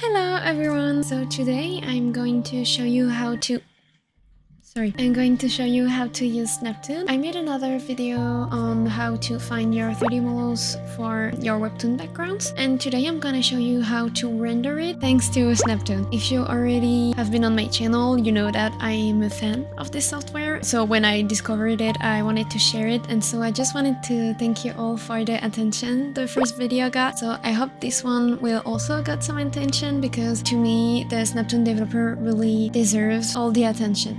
Hello everyone. So today I'm going to show you how to use Snaptoon. I made another video on how to find your 3D models for your Webtoon backgrounds, and today I'm gonna show you how to render it thanks to Snaptoon. If you already have been on my channel, you know that I'm a fan of this software, so when I discovered it, I wanted to share it, and so I just wanted to thank you all for the attention the first video got. So I hope this one will also get some attention, because to me, the Snaptoon developer really deserves all the attention.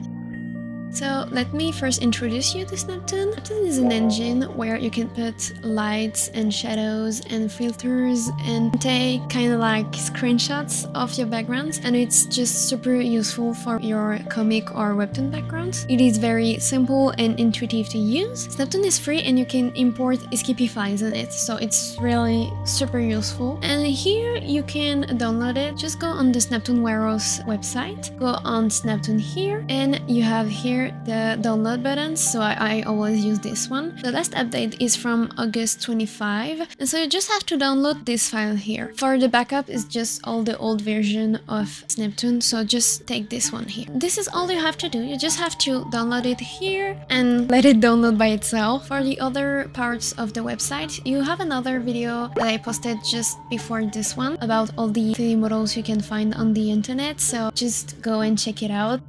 So let me first introduce you to Snaptoon. Snaptoon is an engine where you can put lights and shadows and filters and take kind of like screenshots of your backgrounds, and it's just super useful for your comic or webtoon backgrounds. It is very simple and intuitive to use. Snaptoon is free and you can import SKP files in it, so it's really super useful. And here you can download it. Just go on the Snaptoon Warehouse website, go on Snaptoon here, and you have here the download button, so I always use this one. The last update is from August 25, and so you just have to download this file here. For the backup is just all the old version of Snaptoon, so just take this one here. This is all you have to do. You just have to download it here and let it download by itself. For the other parts of the website, you have another video that I posted just before this one about all the 3D models you can find on the internet, so just go and check it out.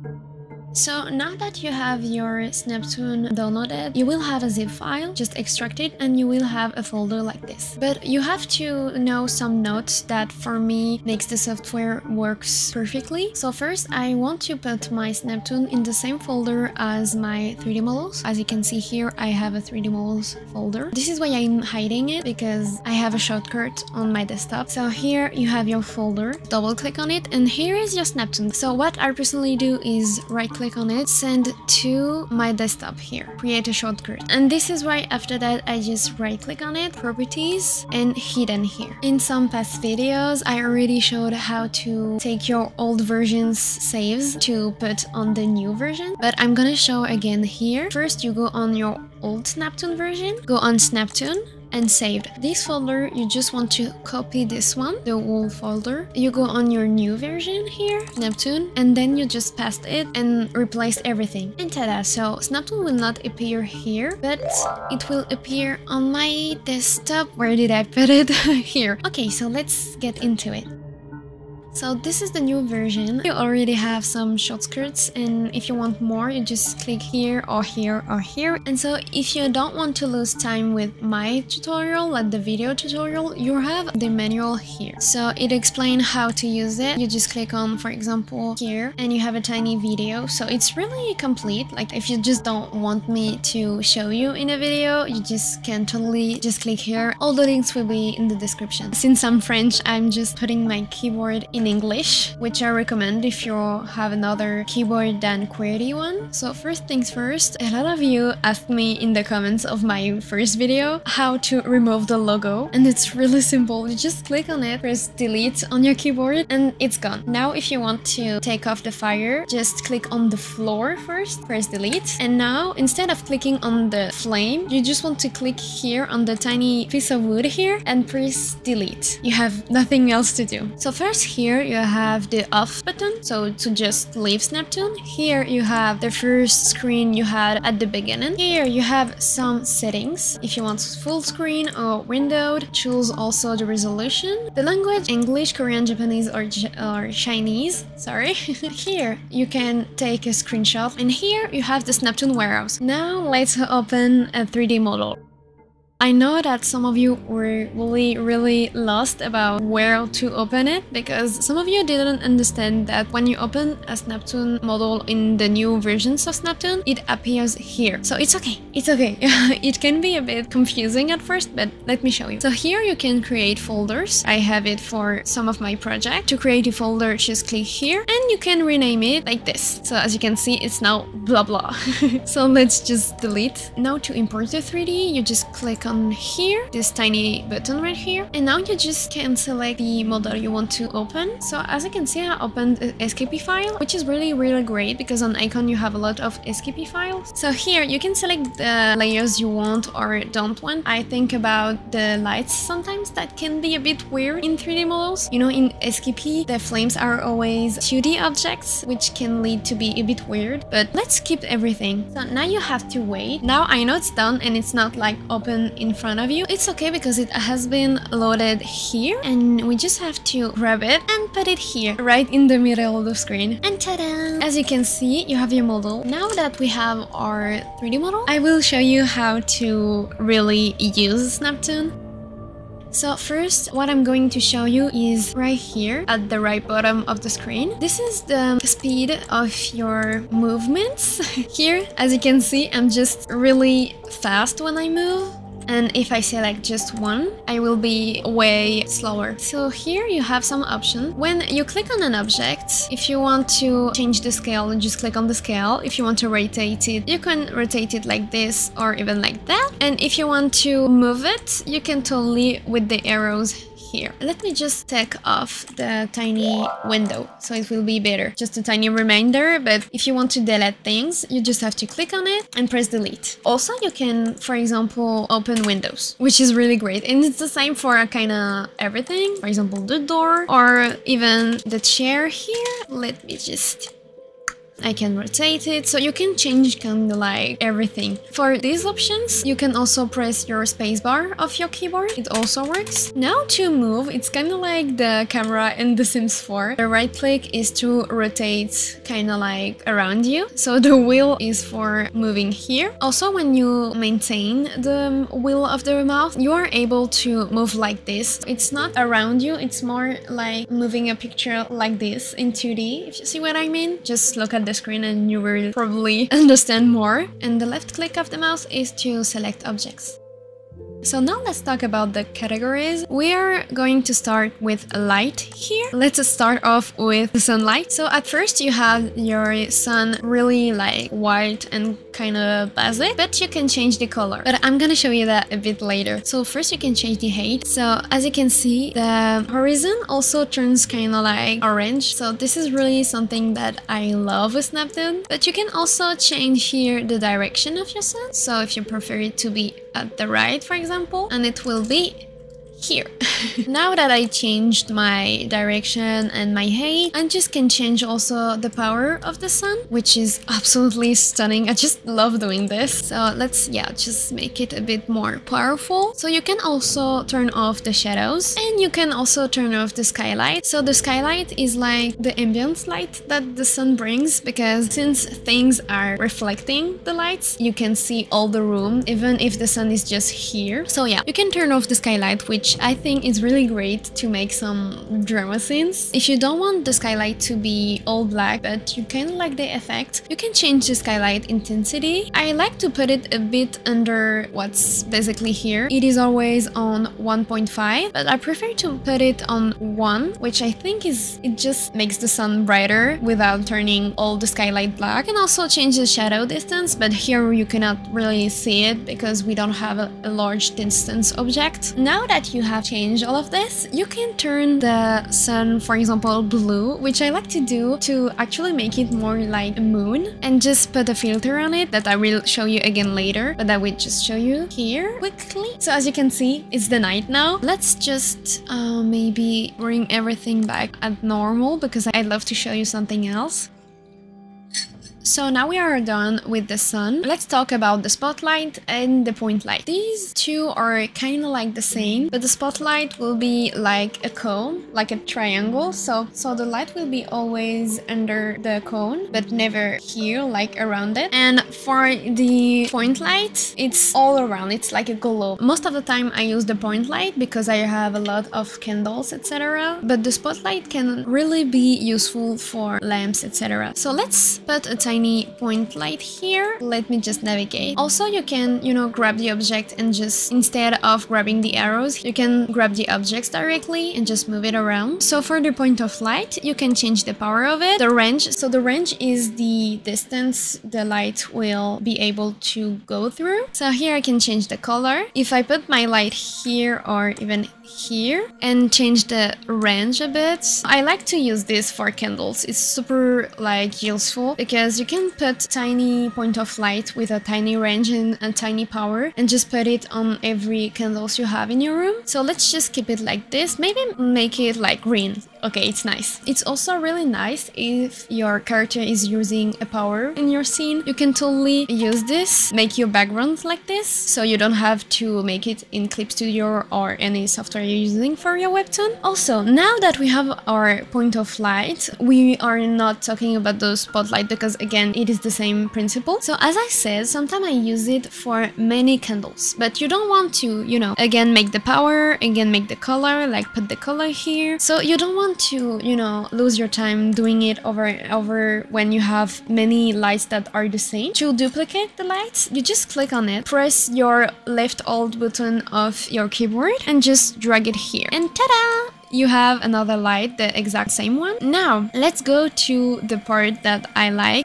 So now that you have your Snaptoon downloaded, you will have a zip file, just extract it, and you will have a folder like this. But you have to know some notes that for me makes the software works perfectly. So first, I want to put my Snaptoon in the same folder as my 3D models. As you can see here, I have a 3D models folder. This is why I'm hiding it, because I have a shortcut on my desktop. So here you have your folder, double click on it, and here is your Snaptoon. So what I personally do is right-click on it, send to my desktop here, create a shortcut, and this is why after that I just right click on it, properties, and hidden here. In some past videos I already showed how to take your old version's saves to put on the new version, but I'm gonna show again here. First you go on your old Snaptoon version, go on Snaptoon and saved. This folder, you just want to copy this one, the whole folder. You go on your new version here, Snaptoon, and then you just paste it and replace everything. And tada! So Snaptoon will not appear here, but it will appear on my desktop. Where did I put it? Here. Okay, so let's get into it. So this is the new version. You already have some shortcuts, and if you want more, you just click here or here or here. And so if you don't want to lose time with my tutorial, like the video tutorial, you have the manual here. So it explains how to use it. You just click on, for example, here, and you have a tiny video. So it's really complete. Like if you just don't want me to show you in a video, you just can totally just click here. All the links will be in the description. Since I'm French, I'm just putting my keyboard in English, which I recommend if you have another keyboard than QWERTY one. So first things first, a lot of you asked me in the comments of my first video how to remove the logo, and it's really simple. You just click on it, press delete on your keyboard, and it's gone. Now if you want to take off the fire, just click on the floor first, press delete, and now instead of clicking on the flame, you just want to click here on the tiny piece of wood here and press delete. You have nothing else to do. So first here you have the off button, so to just leave Snaptoon. Here you have the first screen you had at the beginning. Here you have some settings. If you want full screen or windowed, choose also the resolution. The language, English, Korean, Japanese or Chinese, sorry. Here you can take a screenshot, and here you have the Snaptoon warehouse. Now let's open a 3D model. I know that some of you were really lost about where to open it, because some of you didn't understand that when you open a Snaptoon model in the new versions of Snaptoon, it appears here. So it's okay, it's okay. It can be a bit confusing at first, but let me show you. So here you can create folders. I have it for some of my projects. To create a folder, just click here, and you can rename it like this. So as you can see, it's now blah blah. So let's just delete. Now to import the 3D, you just click on icon here, this tiny button right here, and now you just can select the model you want to open. So as you can see, I opened an SKP file, which is really great because on icon you have a lot of SKP files. So here you can select the layers you want or don't want. I think about the lights sometimes, that can be a bit weird in 3D models. You know, in SKP the flames are always 2D objects, which can lead to be a bit weird, but let's skip everything. So now you have to wait. Now I know it's done and it's not like open in front of you. It's okay because it has been loaded here, and we just have to grab it and put it here, right in the middle of the screen. And ta-da! As you can see, you have your model. Now that we have our 3D model, I will show you how to really use Snaptoon. So first, what I'm going to show you is right here at the right bottom of the screen. This is the speed of your movements. Here, as you can see, I'm just really fast when I move. And if I select just one, I will be way slower. So here you have some options. When you click on an object, if you want to change the scale, just click on the scale. If you want to rotate it, you can rotate it like this or even like that. And if you want to move it, you can totally with the arrows here. Let me just take off the tiny window so it will be better. Just a tiny reminder, but if you want to delete things, you just have to click on it and press delete. Also, you can, for example, open windows, which is really great. And it's the same for kind of everything. For example, the door or even the chair here. Let me just... I can rotate it, so you can change kind of like everything. For these options, you can also press your spacebar of your keyboard. It also works. Now to move, it's kind of like the camera in The Sims 4. The right click is to rotate kind of like around you. So the wheel is for moving here. Also, when you maintain the wheel of the mouse, you are able to move like this. It's not around you, it's more like moving a picture like this in 2D, if you see what I mean. Just look at the screen and you will probably understand more. And the left click of the mouse is to select objects. So now let's talk about the categories. We are going to start with light here. Let's start off with the sunlight. So at first you have your sun really like white and kind of basic, but you can change the color. But I'm gonna show you that a bit later. So first you can change the height. So as you can see, the horizon also turns kind of like orange. So this is really something that I love with Snaptoon. But you can also change here the direction of your sun. So if you prefer it to be at the right, for example, and it will be here. Now that I changed my direction and my height, I just can change also the power of the sun, which is absolutely stunning. I just love doing this. So let's, yeah, just make it a bit more powerful. So you can also turn off the shadows, and you can also turn off the skylight. So the skylight is like the ambient light that the sun brings, because since things are reflecting the lights, you can see all the room, even if the sun is just here. So yeah, you can turn off the skylight, which I think it's really great to make some drama scenes. If you don't want the skylight to be all black, but you kind of like the effect, you can change the skylight intensity. I like to put it a bit under what's basically here. It is always on 1.5, but I prefer to put it on 1, which I think it just makes the sun brighter without turning all the skylight black. You can also change the shadow distance, but here you cannot really see it because we don't have a large distance object. Now that you have changed all of this, you can turn the sun, for example, blue, which I like to do to actually make it more like a moon, and just put a filter on it that I will show you again later, but I will just show you here quickly. So as you can see, it's the night now. Let's just maybe bring everything back at normal because I'd love to show you something else. So now we are done with the sun. Let's talk about the spotlight and the point light. These two are kind of like the same, but the spotlight will be like a cone, like a triangle. So the light will be always under the cone, but never here, like around it. And for the point light, it's all around. It's like a globe. Most of the time I use the point light because I have a lot of candles, etc. But the spotlight can really be useful for lamps, etc. So let's put a shiny point light here. Let me just navigate. Also, you can, grab the object and just, instead of grabbing the arrows, you can grab the objects directly and just move it around. So for the point of light, you can change the power of it, the range. So the range is the distance the light will be able to go through. So here I can change the color. If I put my light here or even here and change the range a bit. I like to use this for candles. It's super useful because you can put tiny point of light with a tiny range and a tiny power and just put it on every candles you have in your room. So let's just keep it like this. Maybe make it like green. Okay, it's nice. It's also really nice if your character is using a power in your scene. You can totally use this, make your background like this, so you don't have to make it in Clip Studio or any software you're using for your webtoon. Also, now that we have our point of light, we are not talking about the spotlight because, again, it is the same principle. So, as I said, sometimes I use it for many candles, but you don't want to, again, make the power, again, make the color, put the color here. So, you don't want to lose your time doing it over and over when you have many lights that are the same. To duplicate the lights, you just click on it, press your left alt button of your keyboard and just drag it here, and ta-da! You have another light, the exact same one. Now let's go to the part that I like.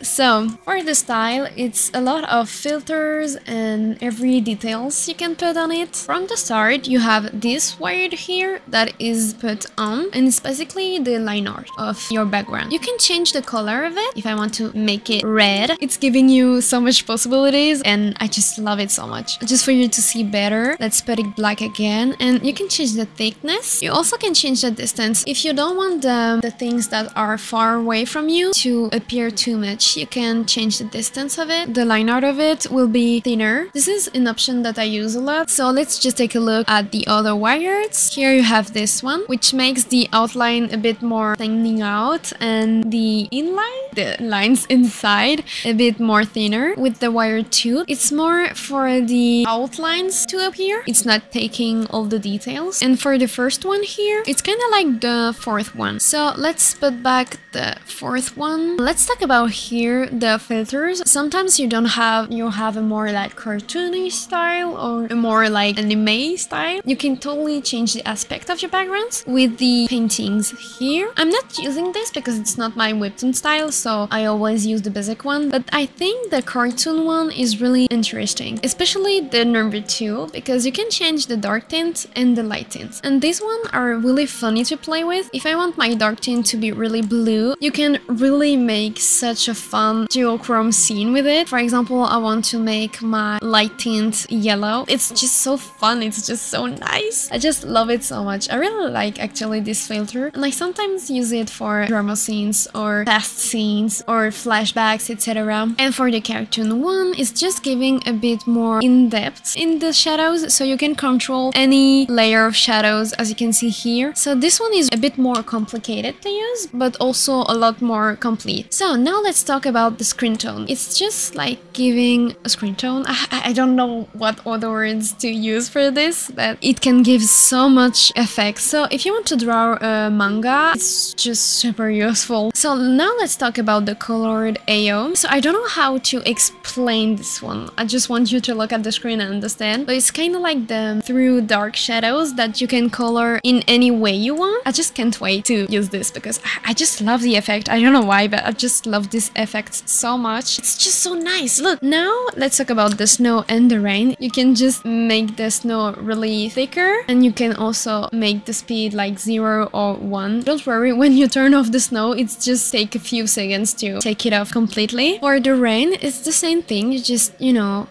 So, for the style, it's a lot of filters and every details you can put on it. From the start, you have this wire here that is put on, and it's basically the line art of your background. You can change the color of it. If I want to make it red, it's giving you so much possibilities, and I just love it so much. Just for you to see better, let's put it black again, and you can change the thickness. You also can change the distance. If you don't want the things that are far away from you to appear too much, you can change the distance of it. The line art of it will be thinner. This is an option that I use a lot. So let's just take a look at the other wires. Here you have this one, which makes the outline a bit more thinning out and the inline, the lines inside, a bit more thinner. With the wire 2, it's more for the outlines to appear. It's not taking all the details. And for the first one here, it's kind of like the fourth one. So let's put back the fourth one. Let's talk about here. The filters, sometimes you have a more cartoony style or a more anime style. You can totally change the aspect of your backgrounds with the paintings here. I'm not using this because it's not my webtoon style, so I always use the basic one, but I think the cartoon one is really interesting, especially the number 2, because you can change the dark tint and the light tint, and these ones are really funny to play with. If I want my dark tint to be really blue, you can really make such a fun duochrome scene with it. For example, I want to make my light tint yellow. It's just so fun. It's just so nice. I just love it so much. I really like actually this filter, and I sometimes use it for drama scenes or past scenes or flashbacks, etc. And for the cartoon one, it's just giving a bit more in-depth in the shadows, so you can control any layer of shadows, as you can see here. So this one is a bit more complicated to use, but also a lot more complete. So now let's talk about the screen tone. It's just giving a screen tone. I don't know what other words to use for this, but it can give so much effect. So if you want to draw a manga, it's just super useful. So now let's talk about the colored AO. So I don't know how to explain this one. I just want you to look at the screen and understand. But it's kind of like the through dark shadows that you can color in any way you want. I just can't wait to use this because I just love the effect. I don't know why, but I just love this effect so much. It's just so nice. Look, now let's talk about the snow and the rain. You can just make the snow really thicker, and you can also make the speed 0 or 1. Don't worry, when you turn off the snow, it's just take a few seconds to take it off completely. For the rain, it's the same thing. You just,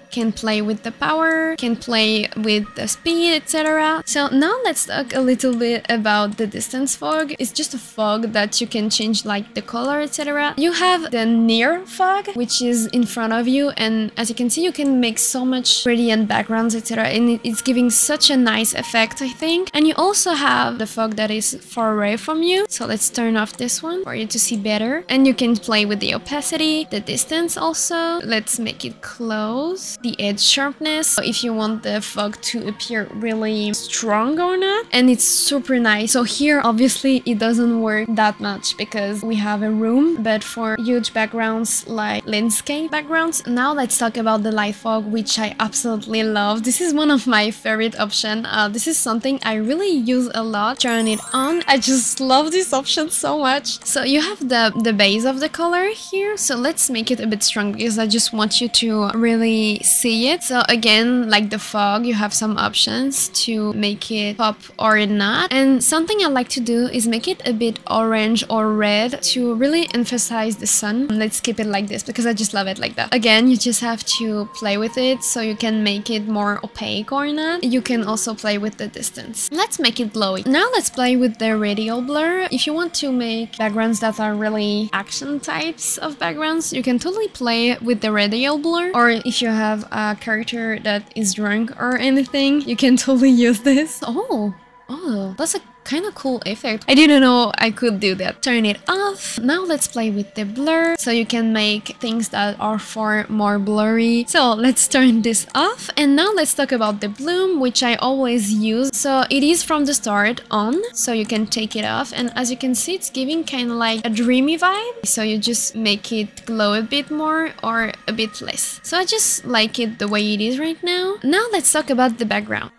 can play with the power, can play with the speed, etc. So now let's talk a little bit about the distance fog. It's just a fog that you can change the color, etc. You have the near fog, which is in front of you, and as you can see, you can make so much brilliant backgrounds, etc. And it's giving such a nice effect, I think. And you also have the fog that is far away from you. So let's turn off this one for you to see better. And you can play with the opacity, the distance also. Let's make it close. The edge sharpness, so if you want the fog to appear really strong or not. And it's super nice. So here, obviously, it doesn't work that much because we have a room, but for huge backgrounds, backgrounds like landscape backgrounds. Now let's talk about the light fog, which I absolutely love. This is one of my favorite options. This is something I really use a lot. Turn it on. I just love this option so much. So you have the base of the color here. So let's make it a bit strong because I just want you to really see it. So again, like the fog, you have some options to make it pop or not. And something I like to do is make it a bit orange or red to really emphasize the sun. Let's keep it like this because I just love it like that. Again, you just have to play with it so you can make it more opaque or not. You can also play with the distance. Let's make it glowy. Now let's play with the radial blur. If you want to make backgrounds that are really action types of backgrounds, you can totally play with the radial blur. Or if you have a character that is drunk or anything, you can totally use this. Oh, that's a kind of cool effect. I didn't know I could do that. Turn it off. Now let's play with the blur. So you can make things that are far more blurry. So let's turn this off. And now let's talk about the bloom, which I always use. So it is from the start on. So you can take it off. And as you can see, it's giving kind of like a dreamy vibe. So you just make it glow a bit more or a bit less. So I just like it the way it is right now. Now let's talk about the background.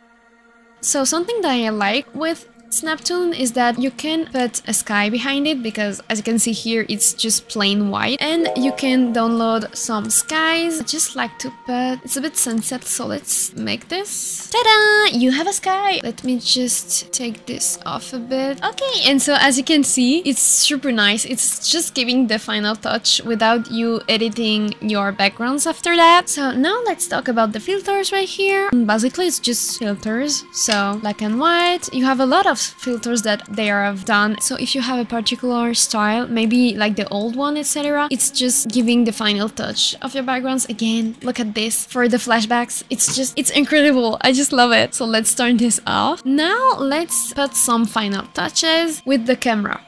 So something that I like with Snaptoon is that you can put a sky behind it because as you can see here it's just plain white, and you can download some skies. I just like to put, it's a bit sunset, so let's make this. Ta-da! You have a sky! Let me just take this off a bit. Okay, and so as you can see, it's super nice. It's just giving the final touch without you editing your backgrounds after that. So now let's talk about the filters right here. And basically it's just filters, so black and white. You have a lot of filters that they are done, so if you have a particular style, maybe like the old one, etc., it's just giving the final touch of your backgrounds. Again, look at this for the flashbacks. It's incredible. I just love it. So let's turn this off. Now let's put some final touches with the camera.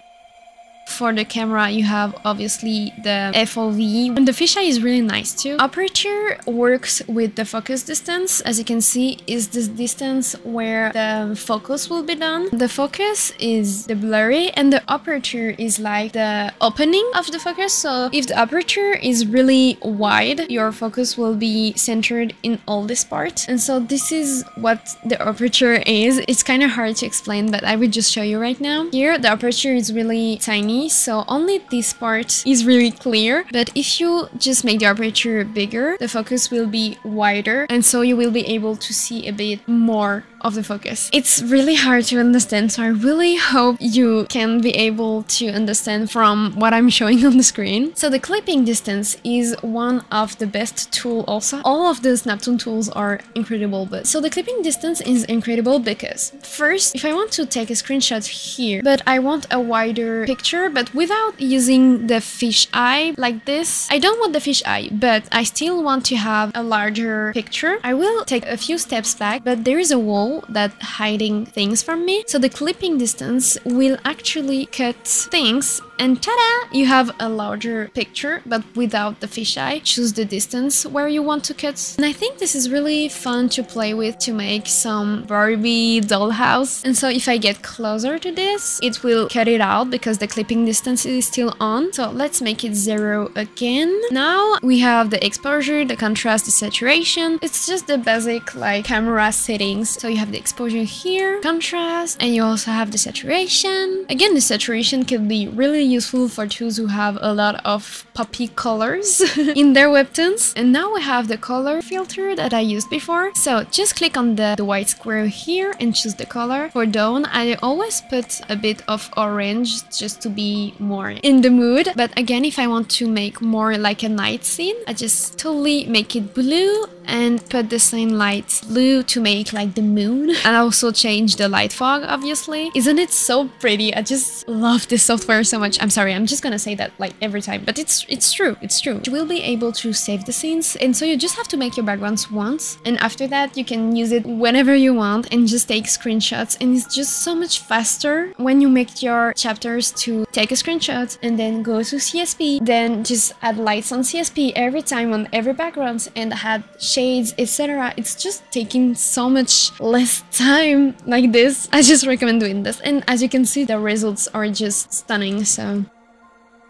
For the camera, you have obviously the FOV, and the fisheye is really nice too. Aperture works with the focus distance. As you can see, is this distance where the focus will be done. The focus is the blurry, and the aperture is like the opening of the focus. So if the aperture is really wide, your focus will be centered in all this part. And so this is what the aperture is. It's kind of hard to explain, but I will just show you right now. Here, the aperture is really tiny. So only this part is really clear, but if you just make the aperture bigger, the focus will be wider, and so you will be able to see a bit more of the focus. It's really hard to understand, so I really hope you can be able to understand from what I'm showing on the screen. So the clipping distance is one of the best tools also. All of the Snaptoon tools are incredible, but so the clipping distance is incredible because first, if I want to take a screenshot here, but I want a wider picture, but without using the fish eye like this. I don't want the fish eye, but I still want to have a larger picture. I will take a few steps back, but there is a wall that hiding things from me. So the clipping distance will actually cut things, and ta-da! You have a larger picture, but without the fish eye. Choose the distance where you want to cut. And I think this is really fun to play with to make some Barbie dollhouse. And so if I get closer to this, it will cut it out because the clipping distance is still on. So let's make it 0 again. Now we have the exposure, the contrast, the saturation. It's just the basic like camera settings. So you have the exposure here, contrast, and you also have the saturation. Again, the saturation can be really useful for those who have a lot of poppy colors in their webtoons. And now we have the color filter that I used before. So just click on the white square here and choose the color. For dawn, I always put a bit of orange just to be more in the mood. But again, if I want to make more like a night scene, I just totally make it blue and put the same light blue to make like the moon. And also change the light fog, obviously. Isn't it so pretty? I just love this software so much. I'm sorry, I'm just gonna say that like every time, but it's true, it's true. You will be able to save the scenes, and so you just have to make your backgrounds once, and after that you can use it whenever you want and just take screenshots. And it's just so much faster when you make your chapters to take a screenshot and then go to CSP, then just add lights on CSP every time on every background and add shades, etc. It's just taking so much less time like this. I just recommend doing this, and as you can see the results are just stunning. So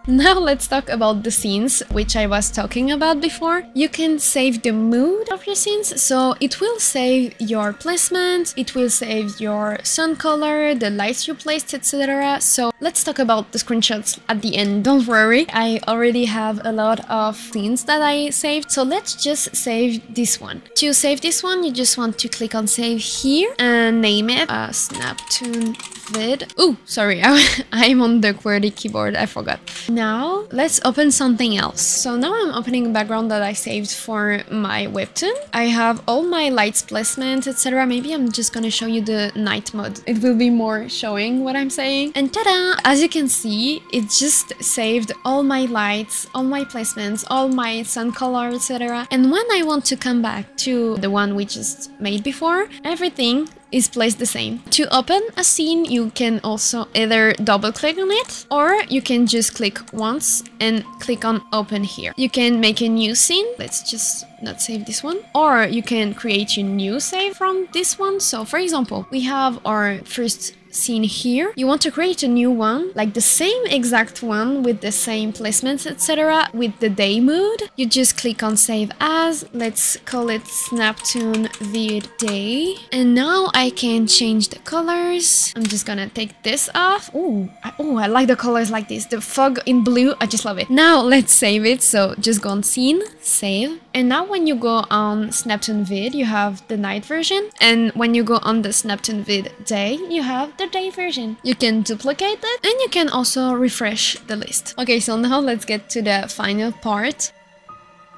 Now let's talk about the scenes, which I was talking about before. You can save the mood of your scenes, so it will save your placement, it will save your sun color, the lights you placed, etc. So let's talk about the screenshots at the end, don't worry. I already have a lot of scenes that I saved, so let's just save this one. To save this one, you just want to click on save here and name it Snaptoon vid. Oh, sorry, I'm on the QWERTY keyboard, I forgot. Now let's open something else. So now I'm opening a background that I saved for my webtoon. I have all my lights, placement, etc. Maybe I'm just gonna show you the night mode. It will be more showing what I'm saying. And ta-da! As you can see, it just saved all my lights, all my placements, all my sun color, etc. And when I want to come back to the one we just made before, everything is placed the same. To open a scene, you can also either double click on it, or you can just click once and click on open here. You can make a new scene. Let's just not save this one. Or you can create a new save from this one. So for example, we have our first scene here. You want to create a new one, like the same exact one with the same placements, etc. with the day mood. You just click on save as. Let's call it Snaptoon the day. And now I can change the colors. I'm just gonna take this off. Oh, I like the colors like this. The fog in blue, I just love it. Now let's save it. So just go on scene, save. And now when you go on Snaptoon vid, you have the night version. And when you go on the Snaptoon vid day, you have the day version. You can duplicate it, and you can also refresh the list. Okay, so now let's get to the final part.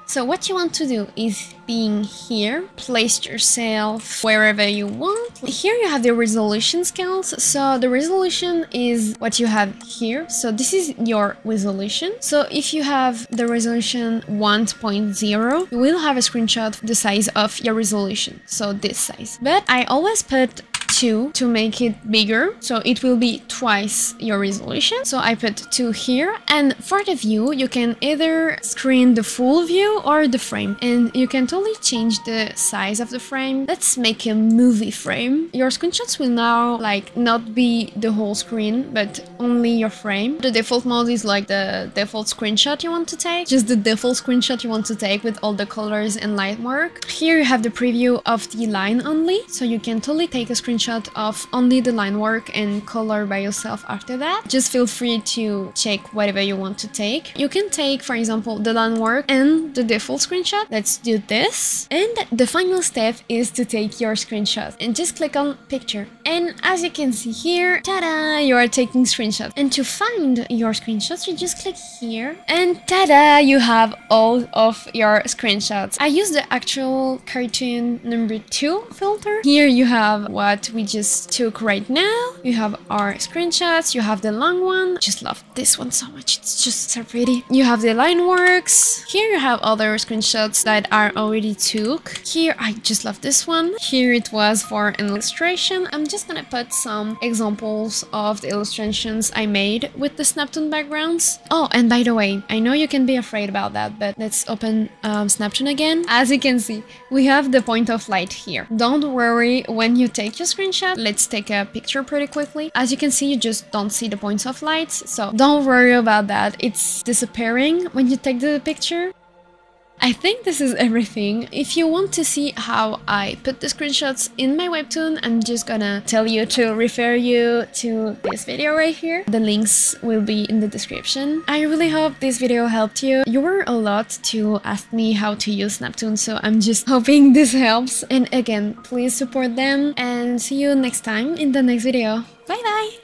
So what you want to do is being here, place yourself wherever you want. Here you have the resolution scales. So the resolution is what you have here. So this is your resolution. So if you have the resolution 1.0, you will have a screenshot the size of your resolution. So this size. But I always put 2 to make it bigger, so it will be twice your resolution. So I put 2 here, and for the view you can either screen the full view or the frame, and you can totally change the size of the frame. Let's make a movie frame. Your screenshots will now like not be the whole screen, but only your frame. The default mode is like the default screenshot you want to take, just the default screenshot you want to take with all the colors and light work. Here you have the preview of the line only, so you can totally take a screenshot of only the line work and color by yourself after that. Just feel free to check whatever you want to take. You can take, for example, the line work and the default screenshot. Let's do this. And the final step is to take your screenshot and just click on picture. And as you can see here, ta-da, you are taking screenshots. And to find your screenshots, you just click here and ta-da, you have all of your screenshots. I use the actual cartoon number 2 filter. Here you have what we just took right now. You have our screenshots, you have the long one. I just love this one so much, it's just so pretty. You have the line works. Here you have other screenshots that are already took. Here I just love this one. Here it was for an illustration. I'm just gonna put some examples of the illustrations I made with the Snaptoon backgrounds. Oh, and by the way, I know you can be afraid about that, but let's open Snaptoon again. As you can see, we have the point of light here. Don't worry when you take your screenshot. Let's take a picture pretty quickly. As you can see, you just don't see the points of lights, so don't worry about that. It's disappearing when you take the picture. I think this is everything. If you want to see how I put the screenshots in my webtoon, I'm just gonna tell you to refer you to this video right here. The links will be in the description. I really hope this video helped you. You were a lot to ask me how to use Snaptoon, so I'm just hoping this helps. And again, please support them, and see you next time in the next video. Bye bye!